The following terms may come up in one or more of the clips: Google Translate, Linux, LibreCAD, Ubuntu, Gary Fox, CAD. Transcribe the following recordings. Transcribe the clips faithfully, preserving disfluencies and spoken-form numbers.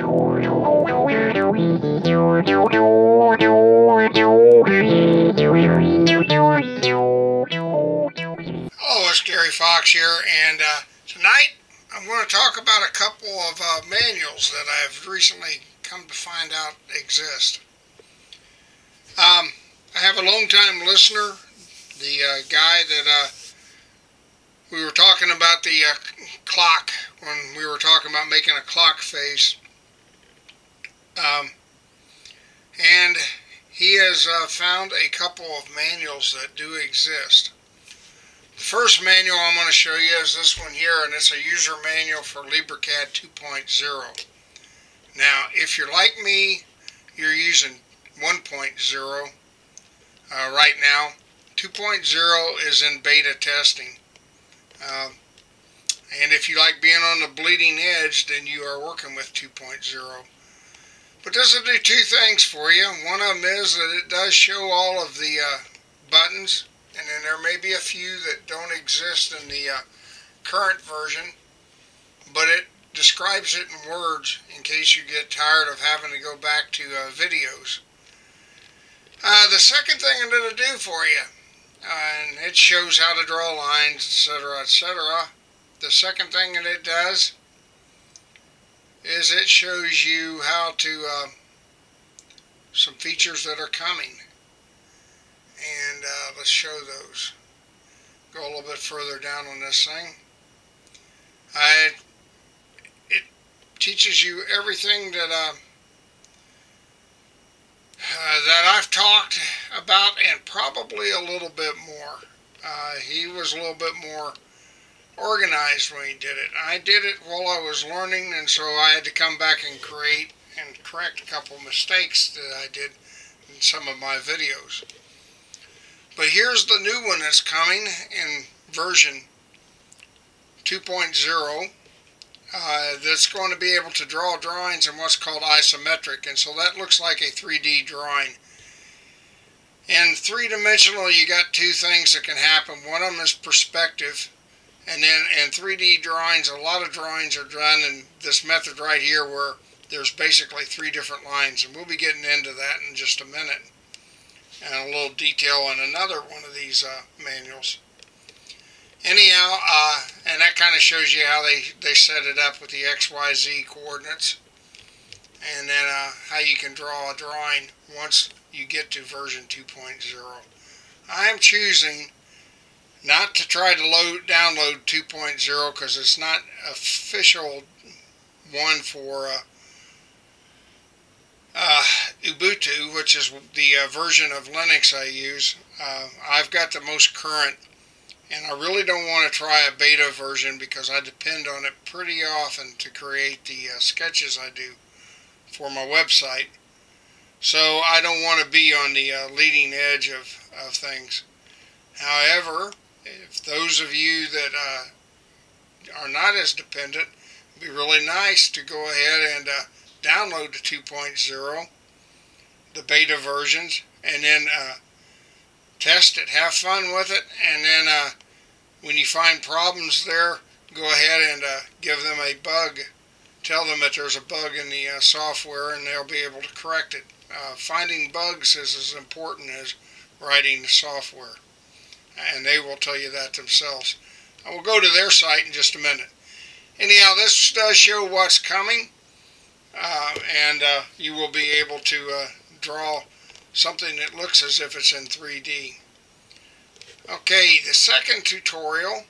Hello, it's Gary Fox here, and uh, tonight I'm going to talk about a couple of uh, manuals that I've recently come to find out exist. Um, I have a long-time listener, the uh, guy that uh, we were talking about the uh, clock, when we were talking about making a clock face. Um, and he has uh, found a couple of manuals that do exist. The first manual I'm going to show you is this one here, and it's a user manual for LibreCAD two point oh. Now, if you're like me, you're using one point oh uh, right now. two point oh is in beta testing. Uh, and if you like being on the bleeding edge, then you are working with two point oh. But this will do two things for you. One of them is that it does show all of the uh, buttons, and then there may be a few that don't exist in the uh, current version, but it describes it in words in case you get tired of having to go back to uh, videos. Uh, the second thing I'm going to do for you, Uh, and it shows how to draw lines, etc, et cetera. The second thing that it does is it shows you how to uh, some features that are coming, and uh, let's show those. Go a little bit further down on this thing. I, it teaches you everything that uh, Uh, that I've talked about, and probably a little bit more. Uh, he was a little bit more organized when he did it. I did it while I was learning, and so I had to come back and create and correct a couple mistakes that I did in some of my videos. But here's the new one that's coming in version two point oh. Uh, that's going to be able to draw drawings in what's called isometric, and so that looks like a three D drawing. In three-dimensional, you got two things that can happen. One of them is perspective, and then in three D drawings, a lot of drawings are done in this method right here where there's basically three different lines, and we'll be getting into that in just a minute, and a little detail on another one of these uh, manuals. Anyhow, uh, and that kind of shows you how they, they set it up with the X Y Z coordinates, and then uh, how you can draw a drawing once you get to version two point oh. I'm choosing not to try to load download two point oh because it's not official one for uh, uh, Ubuntu, which is the uh, version of Linux I use. Uh, I've got the most current. And I really don't want to try a beta version because I depend on it pretty often to create the uh, sketches I do for my website. So I don't want to be on the uh, leading edge of, of things. However, if those of you that uh, are not as dependent, it would be really nice to go ahead and uh, download the two point oh, the beta versions, and then uh, test it, have fun with it, and then uh, when you find problems there, go ahead and uh, give them a bug. Tell them that there's a bug in the uh, software, and they'll be able to correct it. Uh, finding bugs is as important as writing the software, and they will tell you that themselves. I will go to their site in just a minute. Anyhow, this does show what's coming, uh, and uh, you will be able to uh, draw something that looks as if it's in three D. Okay, the second tutorial,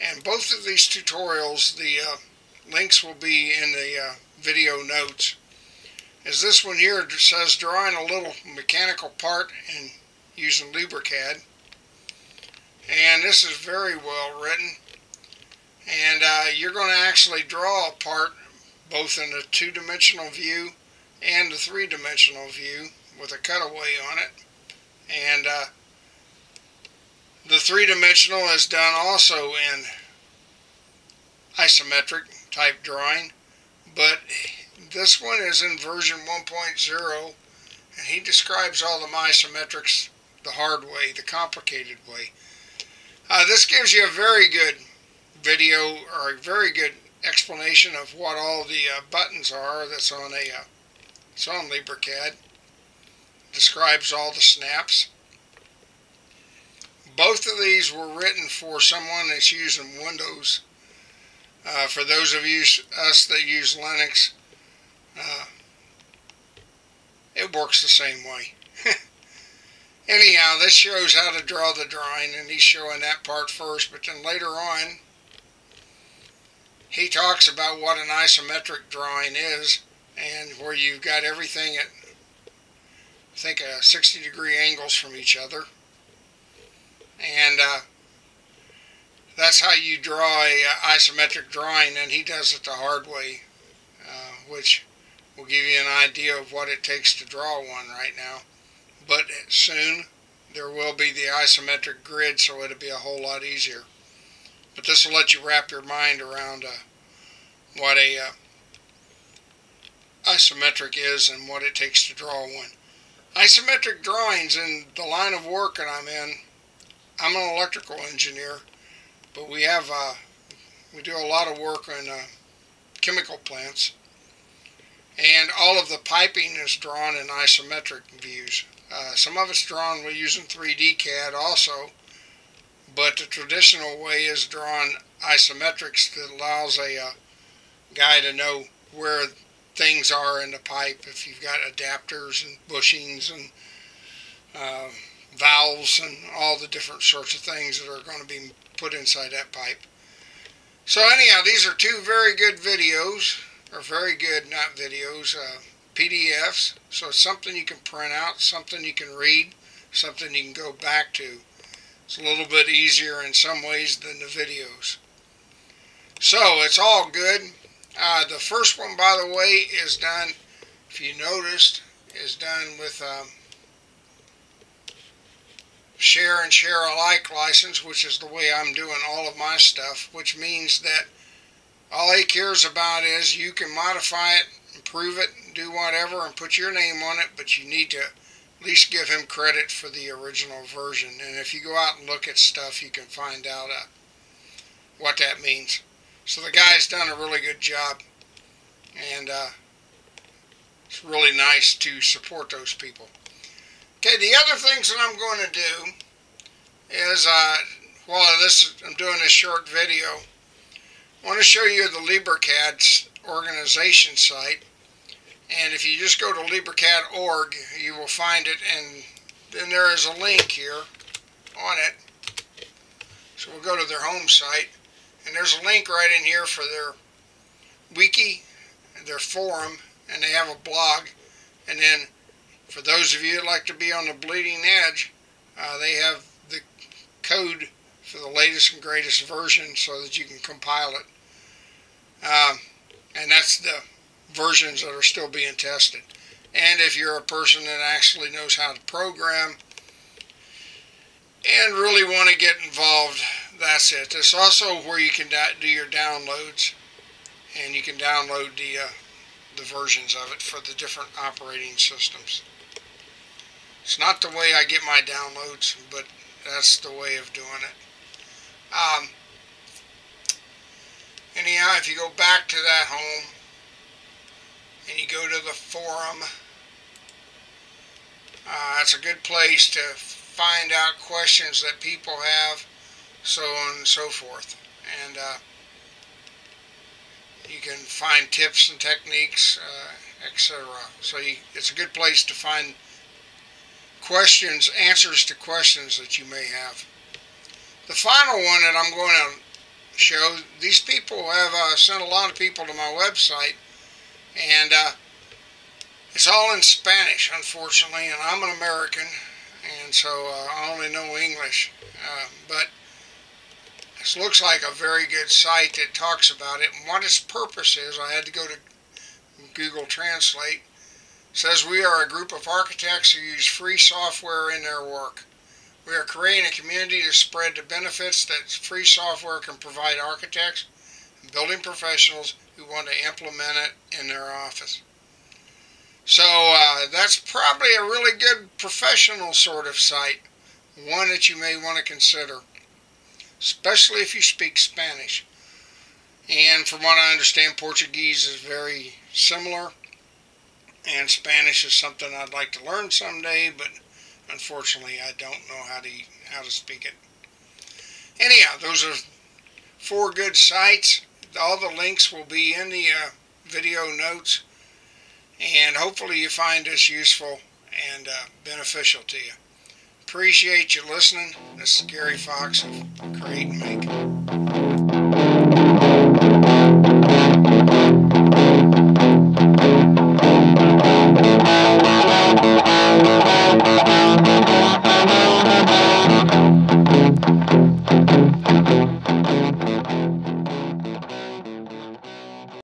and both of these tutorials, the uh, links will be in the uh, video notes, is this one here. It says drawing a little mechanical part and using LibreCAD, and this is very well written, and uh, you're going to actually draw a part both in the two-dimensional view and the three-dimensional view with a cutaway on it, and uh, the three-dimensional is done also in isometric type drawing, but this one is in version one point oh, and he describes all the isometrics the hard way, the complicated way. Uh, this gives you a very good video, or a very good explanation of what all the uh, buttons are that's on a uh, it's on LibreCAD. Describes all the snaps. Both of these were written for someone that's using Windows. Uh, for those of you us that use Linux, uh, it works the same way. Anyhow, this shows how to draw the drawing, and he's showing that part first, but then later on he talks about what an isometric drawing is, and where you've got everything at, I think, uh, sixty degree angles from each other. And uh, that's how you draw a uh, isometric drawing, and he does it the hard way, uh, which will give you an idea of what it takes to draw one right now. But soon there will be the isometric grid, so it'll be a whole lot easier. But this will let you wrap your mind around uh, what a uh, isometric is and what it takes to draw one. Isometric drawings, in the line of work that I'm in, I'm an electrical engineer, but we have uh, we do a lot of work on uh, chemical plants, and all of the piping is drawn in isometric views. Uh, some of it's drawn, we're using three D C A D also, but the traditional way is drawn isometrics that allows a uh, guy to know where things are in the pipe, if you've got adapters and bushings and uh, valves and all the different sorts of things that are going to be put inside that pipe. So anyhow, these are two very good videos, or very good, not videos, uh, P D Fs. So it's something you can print out, something you can read, something you can go back to. It's a little bit easier in some ways than the videos. So it's all good. Uh, the first one, by the way, is done, if you noticed, is done with um, share and share alike license, which is the way I'm doing all of my stuff, which means that all he cares about is you can modify it, improve it, do whatever, and put your name on it, but you need to at least give him credit for the original version. And if you go out and look at stuff, you can find out uh, what that means. So the guy's done a really good job, and uh, it's really nice to support those people. Okay, the other things that I'm going to do is, uh, while this, I'm doing this short video, I want to show you the LibreCAD organization site. And if you just go to LibreCAD dot org, you will find it, and then there is a link here on it. So we'll go to their home site. And there's a link right in here for their wiki, their forum, and they have a blog. And then for those of you that like to be on the bleeding edge, uh, they have the code for the latest and greatest version so that you can compile it. Um, and that's the versions that are still being tested. And if you're a person that actually knows how to program and really want to get involved, that's it. It's also where you can do your downloads, and you can download the uh, the versions of it for the different operating systems. It's not the way I get my downloads, but that's the way of doing it. Um, anyhow, if you go back to that home and you go to the forum, uh, that's a good place to find out questions that people have, so on and so forth. And uh, you can find tips and techniques, uh, et cetera. So you, it's a good place to find questions, answers to questions that you may have. The final one that I'm going to show, these people have uh, sent a lot of people to my website, and uh, it's all in Spanish, unfortunately, and I'm an American, and so uh, I only know English. Uh, but this looks like a very good site that talks about it, and what its purpose is. I had to go to Google Translate. It says, we are a group of architects who use free software in their work. We are creating a community to spread the benefits that free software can provide architects and building professionals who want to implement it in their office. So uh, that's probably a really good professional sort of site, one that you may want to consider, especially if you speak Spanish. And from what I understand, Portuguese is very similar, and Spanish is something I'd like to learn someday, but unfortunately I don't know how to how to speak it. Anyhow, those are four good sites. All the links will be in the uh, video notes, and hopefully you find this useful and uh, beneficial to you. Appreciate you listening. This is Gary Fox of Create and Make.